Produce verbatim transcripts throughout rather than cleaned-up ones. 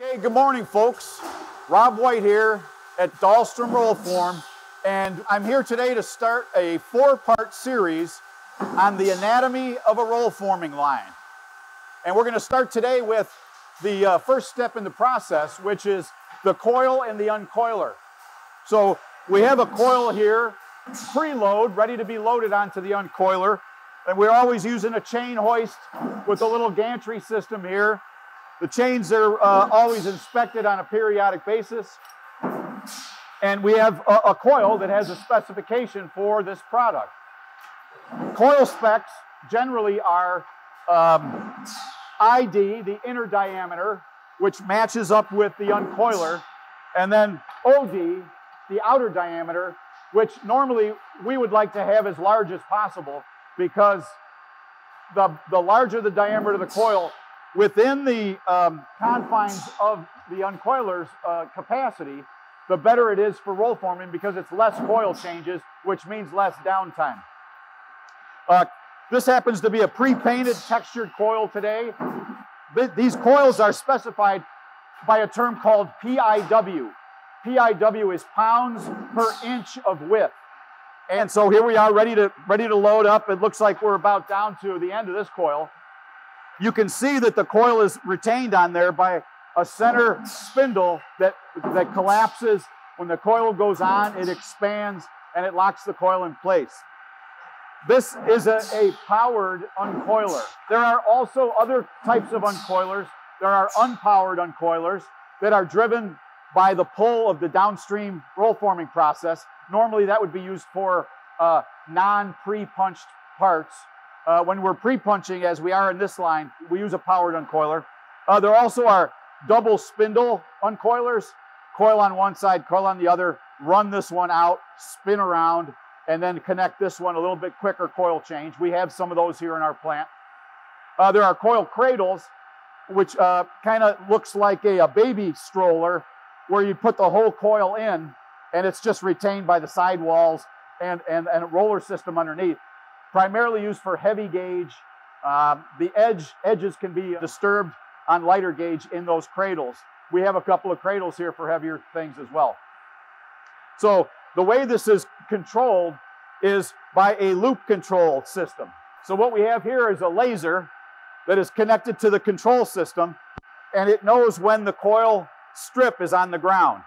Okay, good morning, folks. Rob White here at Dahlstrom Roll Form, and I'm here today to start a four-part series on the anatomy of a roll forming line. And we're going to start today with the uh, first step in the process, which is the coil and the uncoiler. So we have a coil here, preload, ready to be loaded onto the uncoiler, and we're always using a chain hoist with a little gantry system here. The chains are uh, always inspected on a periodic basis. And we have a, a coil that has a specification for this product. Coil specs generally are um, I D, the inner diameter, which matches up with the uncoiler, and then O D, the outer diameter, which normally we would like to have as large as possible, because the, the larger the diameter of the coil, within the um, confines of the uncoiler's uh, capacity, the better it is for roll forming, because it's less coil changes, which means less downtime. Uh, this happens to be a pre-painted textured coil today. Th these coils are specified by a term called P I W. P I W is pounds per inch of width. And so here we are ready to, ready to load up. It looks like we're about down to the end of this coil. You can see that the coil is retained on there by a center spindle that, that collapses. When the coil goes on, it expands and it locks the coil in place. This is a, a powered uncoiler. There are also other types of uncoilers. There are unpowered uncoilers that are driven by the pull of the downstream roll forming process. Normally that would be used for uh, non-pre-punched parts. Uh, when we're pre-punching, as we are in this line, we use a powered uncoiler. Uh, there also are double spindle uncoilers. Coil on one side, coil on the other, run this one out, spin around, and then connect this one a little bit quicker coil change. We have some of those here in our plant. Uh, there are coil cradles, which uh, kind of looks like a, a baby stroller, where you put the whole coil in, and it's just retained by the sidewalls and, and, and a roller system underneath. Primarily used for heavy gauge. Uh, the edge, edges can be disturbed on lighter gauge in those cradles. We have a couple of cradles here for heavier things as well. So the way this is controlled is by a loop control system. So what we have here is a laser that is connected to the control system, and it knows when the coil strip is on the ground.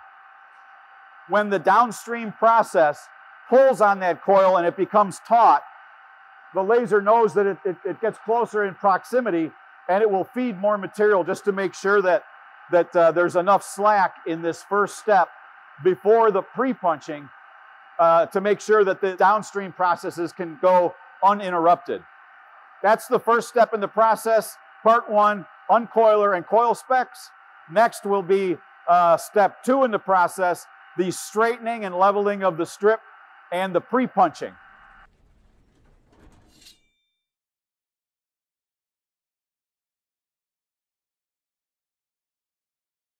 When the downstream process pulls on that coil and it becomes taut, the laser knows that it, it, it gets closer in proximity, and it will feed more material just to make sure that, that uh, there's enough slack in this first step before the pre-punching uh, to make sure that the downstream processes can go uninterrupted. That's the first step in the process. Part one, uncoiler and coil specs. Next will be uh, step two in the process, the straightening and leveling of the strip and the pre-punching.